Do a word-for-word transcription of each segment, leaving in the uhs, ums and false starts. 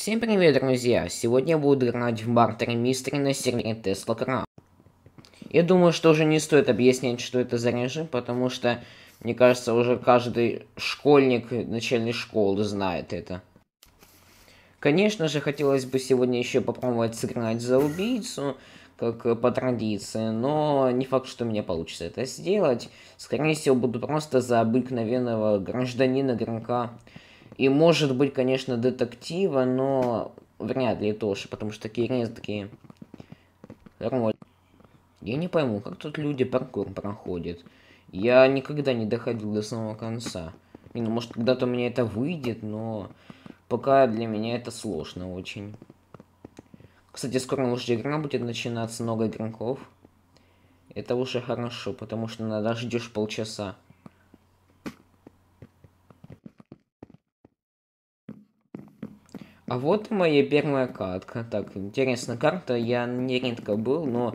Всем привет, друзья! Сегодня я буду играть в Мёрдер Мистери на сервере Тесла Крампа. Я думаю, что уже не стоит объяснять, что это за режим, потому что, мне кажется, уже каждый школьник начальной школы знает это. Конечно же, хотелось бы сегодня еще попробовать сыграть за убийцу, как по традиции, но не факт, что у меня получится это сделать. Скорее всего, буду просто за обыкновенного гражданина игрока. И может быть, конечно, детектива, но вряд ли тоже, потому что такие редкие роли. Я не пойму, как тут люди паркур проходят. Я никогда не доходил до самого конца. И, ну, может, когда-то у меня это выйдет, но пока для меня это сложно очень. Кстати, скоро уже игра будет начинаться, много игроков. Это уже хорошо, потому что иногда ждешь полчаса. А вот и моя первая катка. Так, интересная карта. Я нередко был, но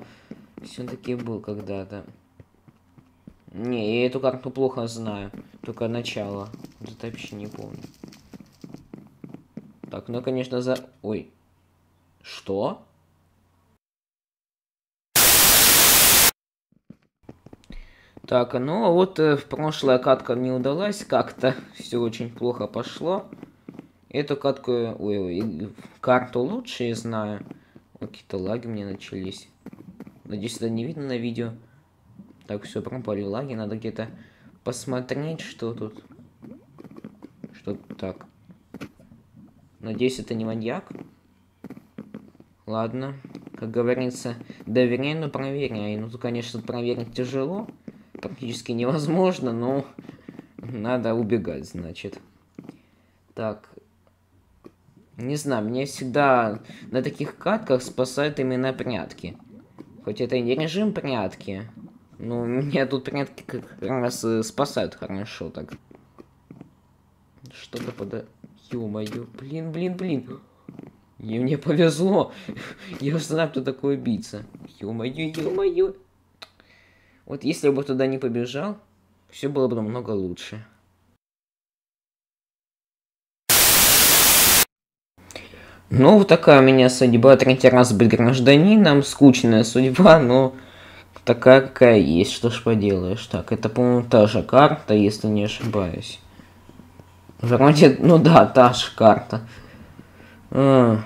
все-таки был когда-то. Не, я эту карту плохо знаю. Только начало. Вот это вообще не помню. Так, ну конечно за... Ой. Что? Так, ну а вот э, в прошлая катка не удалась. Как-то все очень плохо пошло. Эту катку, ой, ой, карту лучше я знаю. Какие-то лаги мне начались. Надеюсь, это не видно на видео. Так, все, пропали лаги. Надо где-то посмотреть, что тут. Что тут так. Надеюсь, это не маньяк. Ладно. Как говорится, доверяй, но проверяй. Ну, тут, конечно, проверить тяжело. Практически невозможно, но надо убегать, значит. Так. Не знаю, меня всегда на таких катках спасают именно прятки. Хоть это и не режим прятки, но меня тут прятки как раз спасают хорошо так. Что-то подо... Ё-моё, блин, блин, блин. И мне повезло. Я знаю, кто такой убийца. Ё-моё, ё-моё. Вот если бы туда не побежал, все было бы намного лучше. Ну, вот такая у меня судьба. Третий раз быть гражданином. Скучная судьба, но такая, какая есть. Что ж поделаешь. Так, это, по-моему, та же карта, если не ошибаюсь. Вроде, ну да, та же карта. А,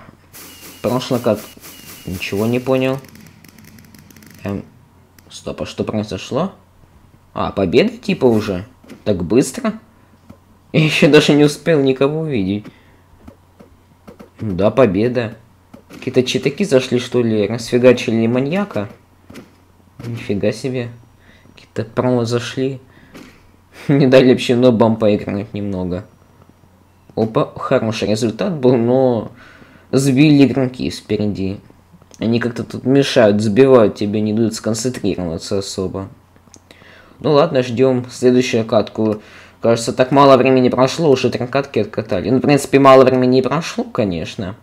прошлая карта. Ничего не понял. Эм, стоп, а что произошло? А, победа типа уже? Так быстро? Я еще даже не успел никого увидеть. Да, победа. Какие-то читаки зашли, что ли, расфигачили маньяка. Нифига себе. Какие-то промо зашли. Не дали вообще нобам поиграть немного. Опа, хороший результат был, но сбили игроки спереди. Они как-то тут мешают, сбивают тебя, не дают сконцентрироваться особо. Ну ладно, ждем следующую катку. Кажется, так мало времени прошло, уже три катки откатали. Ну, в принципе, мало времени прошло, конечно.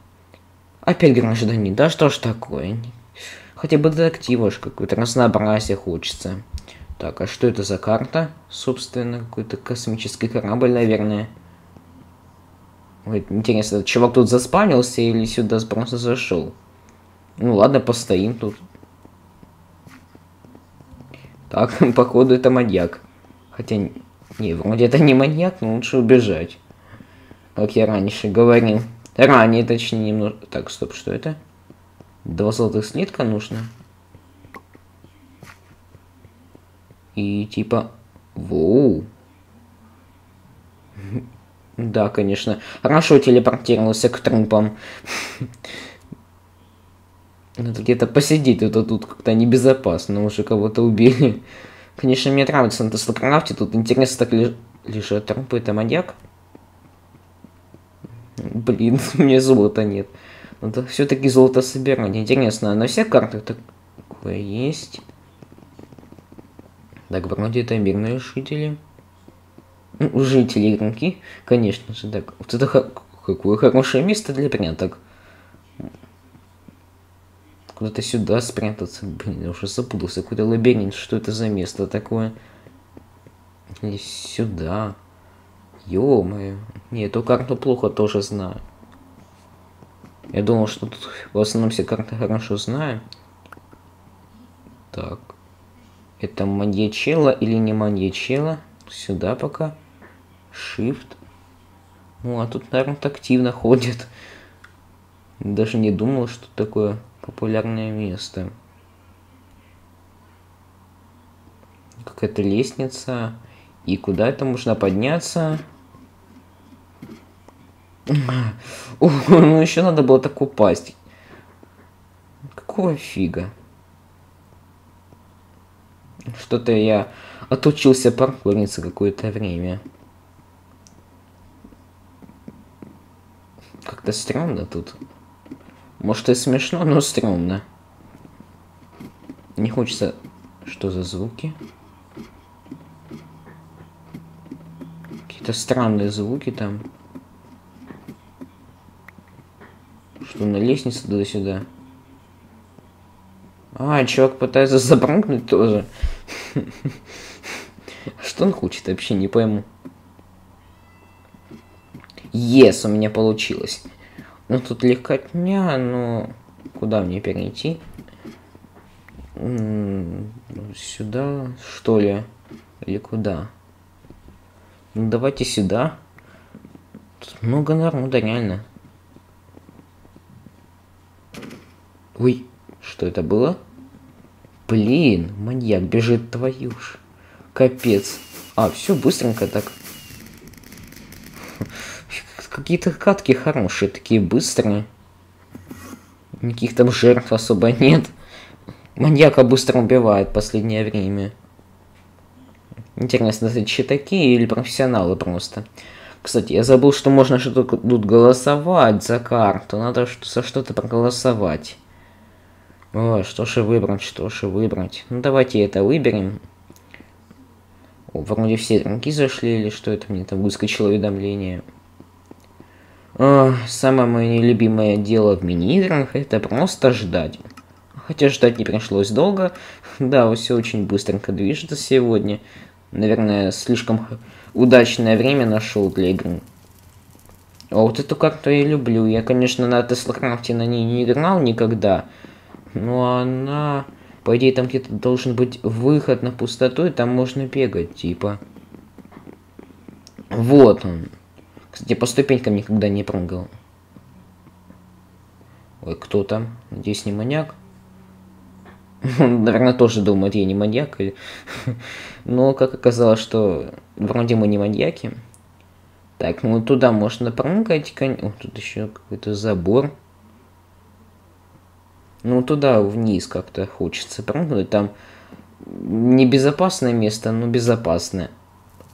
Опять гражданин, да что ж такое? Хотя бы детектива ж какое-то разнообразие хочется. Так, а что это за карта? Собственно, какой-то космический корабль, наверное. Ой, интересно, этот чувак тут заспавнился или сюда просто зашел? Ну ладно, постоим тут. Так, походу это маньяк. Хотя... Не, вроде это не маньяк, но лучше убежать. Как я раньше говорил. Ранее, точнее, немного... Так, стоп, что это? Два золотых слитка нужно. И типа... Воу. Да, конечно. Хорошо телепортировался к трупам. Надо где-то посидеть, это тут как-то небезопасно. Уже кого-то убили. Конечно, мне нравится на Теслакрафте, тут интересно так ли... лежат трупы, это маньяк. Блин, у меня золота нет. Надо все-таки золото собирать. Интересно, на всех картах такое есть? Так, вроде это мирные жители. Ну, жители игроки, конечно же, так. Вот это хо... какое хорошее место для пряток. Куда-то сюда спрятаться. Блин, я уже запутался. Какой-то лабиринт. Что это за место такое? И сюда. Ё-моё. Не, эту карту плохо тоже знаю. Я думал, что тут в основном все карты хорошо знаю. Так. Это маньячела или не маньячела? Сюда пока. Shift. Ну, а тут, наверное, активно ходит. Даже не думал, что такое популярное место. Какая-то лестница. И куда это можно подняться? О, ну еще надо было так упасть. Какого фига? Что-то я отучился паркуриться какое-то время. Как-то стрёмно тут. Может и смешно, но стрёмно. Не хочется... Что за звуки? Какие-то странные звуки там. Что, на лестнице туда-сюда? А, чувак пытается запрыгнуть тоже. Что он хочет, вообще не пойму. Yes, у меня получилось. Ну тут легкотня, но куда мне перейти? Сюда, что ли? Или куда? Ну давайте сюда. Тут много народа, реально. Ой, что это было? Блин, маньяк бежит, твою ж. Капец. А, все быстренько так. Какие-то катки хорошие, такие быстрые. Никаких там жертв особо нет. Маньяка быстро убивает в последнее время. Интересно, это читаки или профессионалы просто? Кстати, я забыл, что можно что-то тут голосовать за карту. Надо за что-то проголосовать. О, что же выбрать, что же выбрать. Ну, давайте это выберем. О, вроде все игроки зашли, или что это мне там выскочило уведомление. О, самое мое нелюбимое дело в мини-играх — это просто ждать. Хотя ждать не пришлось долго. Да, все очень быстренько движется сегодня. Наверное, слишком удачное время нашел для игры. А вот эту карту я люблю. Я, конечно, на Теслакрафте на ней не играл никогда. Но она... По идее, там где-то должен быть выход на пустоту, и там можно бегать, типа. Вот он. Кстати, по ступенькам никогда не прыгал. Ой, кто там? Надеюсь, не маньяк. Он, наверное, тоже думает, я не маньяк. Или... Но, как оказалось, что вроде мы не маньяки. Так, ну туда можно прыгать. Кон... О, тут еще какой-то забор. Ну, туда вниз как-то хочется прыгнуть. Там небезопасное место, но безопасное.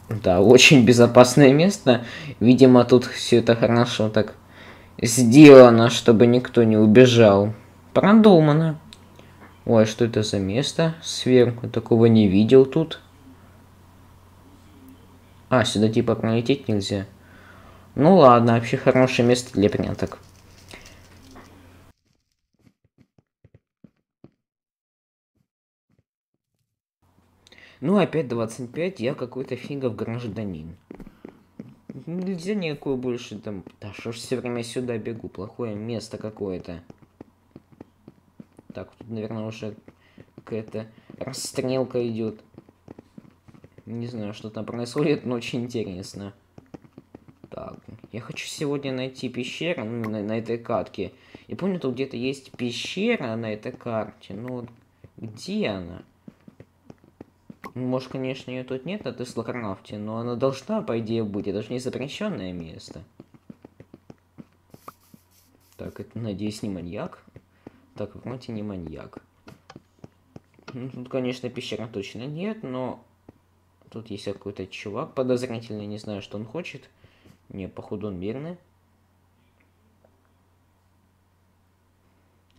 Да, очень безопасное место. Видимо, тут все это хорошо так сделано, чтобы никто не убежал. Продумано. Ой, что это за место сверху? Такого не видел тут. А, сюда типа пролететь нельзя. Ну ладно, вообще хорошее место для пряток. Ну опять двадцать пять, я какой-то фигов гражданин. Нельзя никакую больше там... Да что ж все время сюда бегу, плохое место какое-то. Так, тут, наверное, уже какая-то расстрелка идет. Не знаю, что там происходит, но очень интересно. Так, я хочу сегодня найти пещеру на, на этой катке. Я помню, тут где-то есть пещера на этой карте, но где она? Может, конечно, ее тут нет на Теслакрафте, но она должна, по идее, быть. Это же не запрещенное место. Так, это, надеюсь, не маньяк. Так, вроде не маньяк. Ну, тут, конечно, пещера точно нет, но... Тут есть какой-то чувак подозрительный, не знаю, что он хочет. Не, походу он мирный.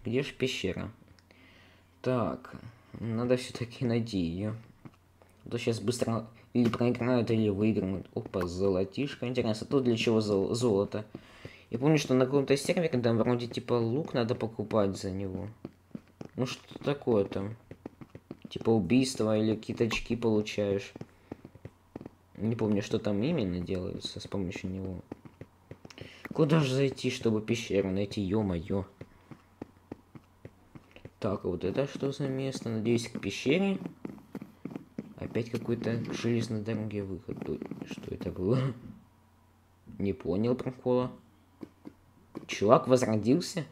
Где же пещера? Так, надо все-таки найти ее. А то сейчас быстро или проиграют, или выиграют. Опа, золотишко. Интересно, тут для чего зол золото? Я помню, что на каком-то сервере, когда вроде типа лук надо покупать за него. Ну что такое там? Типа убийство или какие-то очки получаешь. Не помню, что там именно делается с помощью него. Куда же зайти, чтобы пещеру найти, ё-моё. Так, вот это что за место? Надеюсь, к пещере. Опять какой-то железной дороге выход. Что это было? Не понял прикола. Чувак возродился?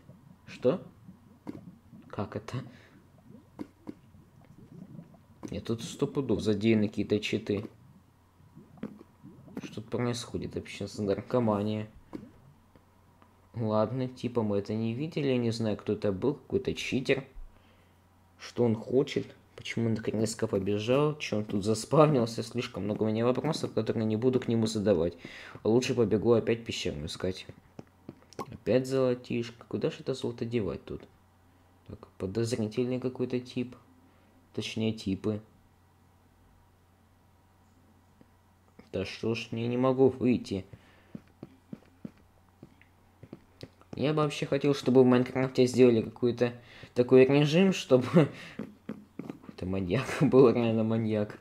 Что? Как это? Нет, тут сто пудов задеяны какие-то читы. Что тут происходит вообще с наркоманией? Ладно, типа мы это не видели, я не знаю, кто это был, какой-то читер. Что он хочет? Почему он так резко побежал? Че он тут заспавнился? Слишком много у меня вопросов, которые не буду к нему задавать. Лучше побегу опять пещеру искать. Опять золотишко. Куда же это золото девать тут? Так, подозрительный какой-то тип. Точнее, типы. Да что ж, я не могу выйти. Я бы вообще хотел, чтобы в Майнкрафте сделали какой-то такой режим, чтобы... Какой-то маньяк был, реально маньяк.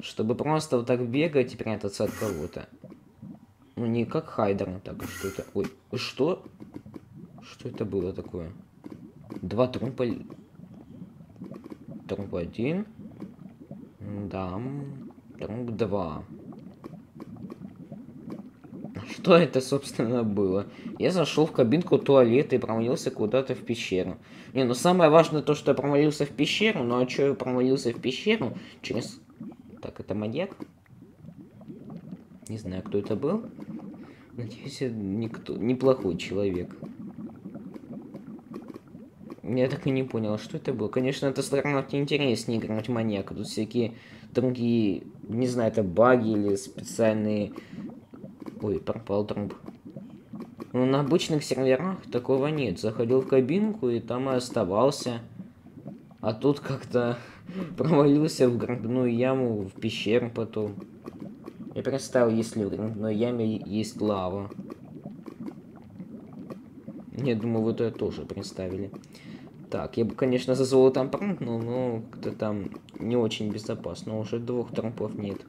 Чтобы просто вот так бегать и прятаться от кого-то. Ну, не как Хайдер, так что-то... Ой, что? Что это было такое? Два трупа... Труп один. Да. Труп два. Что это, собственно, было? Я зашел в кабинку туалета и провалился куда-то в пещеру. Не, ну самое важное то, что я провалился в пещеру. Ну а что я провалился в пещеру? Через... Так, это маньяк? Не знаю, кто это был. Надеюсь, никто... неплохой человек. Я так и не понял, что это было. Конечно, это странно, интереснее играть маньяка. Тут всякие другие, не знаю, это баги или специальные... Ой, пропал труп. Ну, на обычных серверах такого нет. Заходил в кабинку и там и оставался. А тут как-то провалился в грибную яму, в пещеру потом. Я представил, если в грибной яме есть лава. Я думаю, вот это тоже представили. Так, я бы, конечно, за золотом прыгнул, но как-то там не очень безопасно. Уже двух трупов нет.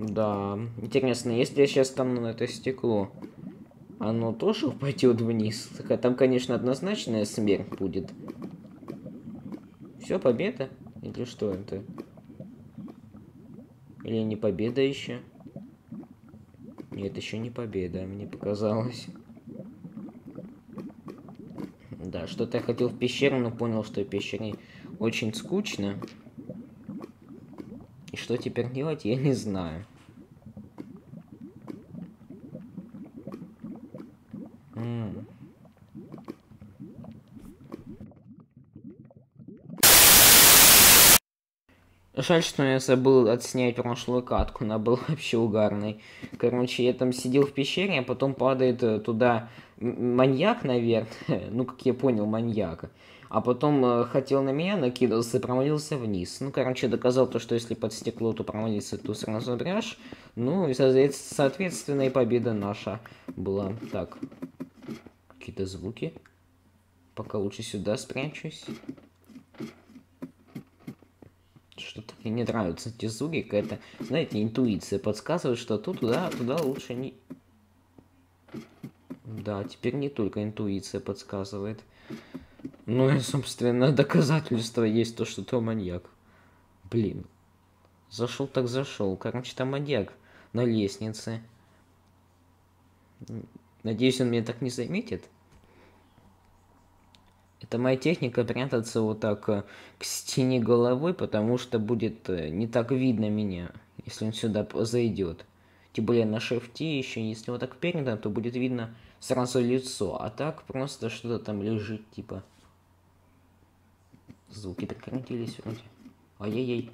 Да, интересно, если я сейчас стану на это стекло, оно тоже упадет вниз? Там, конечно, однозначная смерть будет. Все, победа? Или что это? Или не победа еще? Нет, еще не победа, мне показалось. Да, что-то я хотел в пещеру, но понял, что в пещере очень скучно. И что теперь делать, я не знаю. М-м. Жаль, что я забыл отснять прошлую катку, она была вообще угарной. Короче, я там сидел в пещере, а потом падает туда маньяк, наверное. Ну, как я понял, маньяка. А потом э, хотел на меня, накидывался и провалился вниз. Ну, короче, доказал то, что если под стекло, то провалился, то сразу брешь. Ну, и, соответственно, и победа наша была. Так, какие-то звуки. Пока лучше сюда спрячусь. Что-то мне не нравятся эти звуки, какая-то, знаете, интуиция подсказывает, что тут, туда, туда лучше не... Да, теперь не только интуиция подсказывает. Ну и, собственно, доказательство есть то, что то маньяк. Блин. Зашел так зашел. Короче, там маньяк на лестнице. Надеюсь, он меня так не заметит. Это моя техника прятаться вот так к стене головой, потому что будет не так видно меня, если он сюда зайдет. Тем более на шифте еще, если вот так передано, то будет видно сразу лицо, а так просто что-то там лежит, типа. Звуки прекратились вроде. Ай-яй-яй.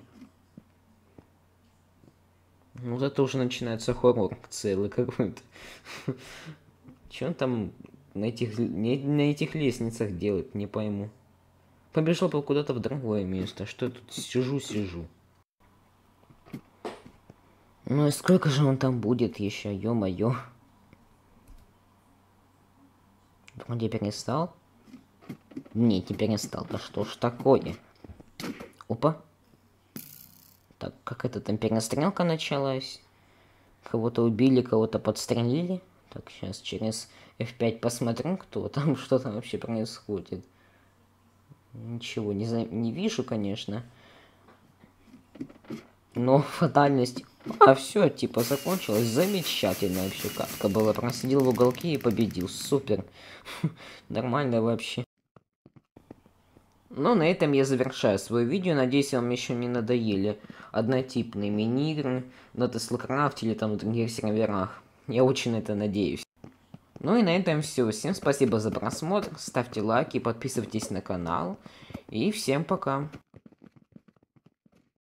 Ну зато уже начинается хоррор целый какой-то. Че он там на этих, на этих лестницах делает, не пойму. Побежал куда-то в другое место. Что я тут сижу-сижу? Ну и сколько же он там будет еще, ё-моё. Вроде перестал. Не, теперь не стал. Да что ж такое? Опа. Так, как это там перестрелка началась? Кого-то убили, кого-то подстрелили. Так, сейчас через эф пять посмотрим, кто там, что там вообще происходит. Ничего не, за... не вижу, конечно. Но фатальность... А все, типа, закончилось. Замечательно вообще катка была. Просидел в уголке и победил. Супер. Нормально вообще. Но на этом я завершаю свое видео. Надеюсь, вам еще не надоели однотипные мини-игры на Теслакрафте или там в других серверах. Я очень на это надеюсь. Ну и на этом все. Всем спасибо за просмотр. Ставьте лайки, подписывайтесь на канал. И всем пока.